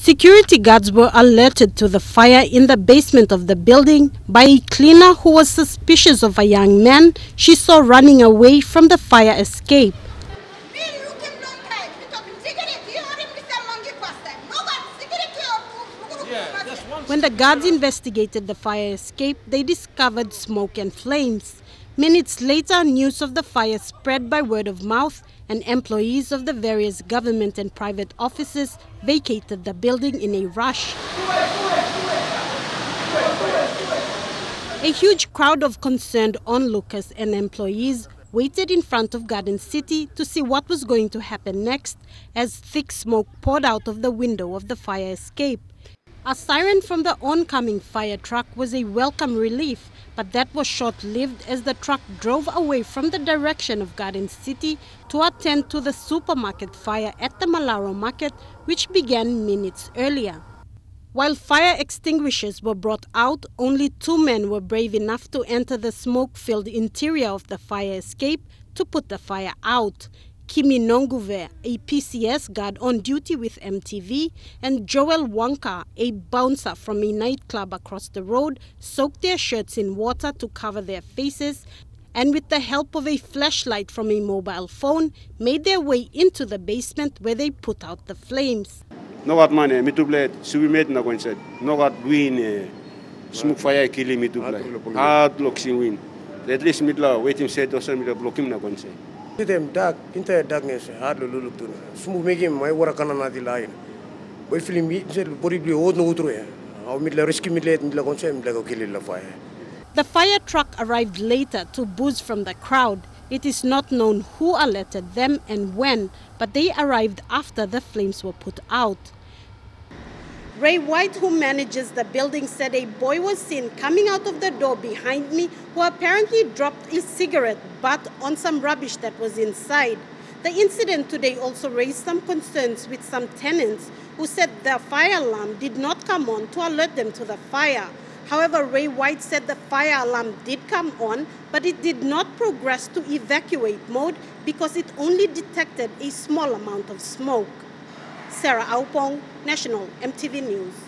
Security guards were alerted to the fire in the basement of the building by a cleaner who was suspicious of a young man she saw running away from the fire escape. When the guards investigated the fire escape, they discovered smoke and flames. Minutes later, news of the fire spread by word of mouth, and employees of the various government and private offices vacated the building in a rush. A huge crowd of concerned onlookers and employees waited in front of Garden City to see what was going to happen next as thick smoke poured out of the window of the fire escape. A siren from the oncoming fire truck was a welcome relief, but that was short-lived as the truck drove away from the direction of Garden City to attend to the supermarket fire at the Malaro Market, which began minutes earlier. While fire extinguishers were brought out, only two men were brave enough to enter the smoke-filled interior of the fire escape to put the fire out. Kimi Nonguve, a PCS guard on duty with MTV, and Joel Wanka, a bouncer from a nightclub across the road, soaked their shirts in water to cover their faces, and with the help of a flashlight from a mobile phone, made their way into the basement where they put out the flames. No got money, me too bled. So we made no go inside. No got win. Smoke fire killing me too bled. Hard lock sin win. At least me law waiting said or some block him no go inside. Them dark into darkness, hard look to smoke making my work on another line. But feeling me, probably old no true. I'll meet the rescue me late in the concern, like a killing the fire. The fire truck arrived later to booze from the crowd. It is not known who alerted them and when, but they arrived after the flames were put out. Ray White, who manages the building, said a boy was seen coming out of the door behind me who apparently dropped his cigarette butt on some rubbish that was inside. The incident today also raised some concerns with some tenants who said their fire alarm did not come on to alert them to the fire. However, Ray White said the fire alarm did come on, but it did not progress to evacuate mode because it only detected a small amount of smoke. Sarah Aupong, National MTV News.